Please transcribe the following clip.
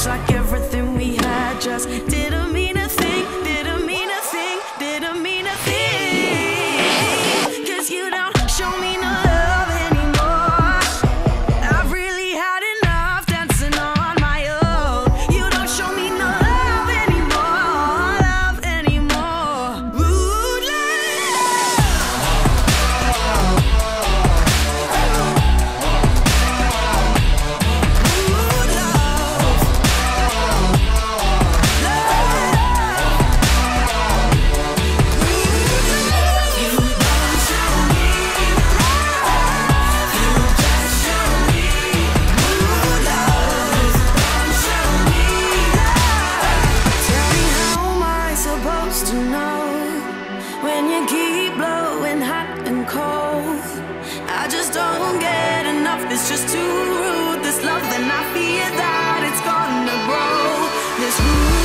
Looks like everything we had just didn't mean a thing, didn't mean a thing, didn't mean a thing. Cause you don't show me no love anymore. I've really had enough dancing on my own. You don't show me no love anymore. Rude love. I just don't get enough, it's just too rude. This love and I fear that it's gonna grow. This rude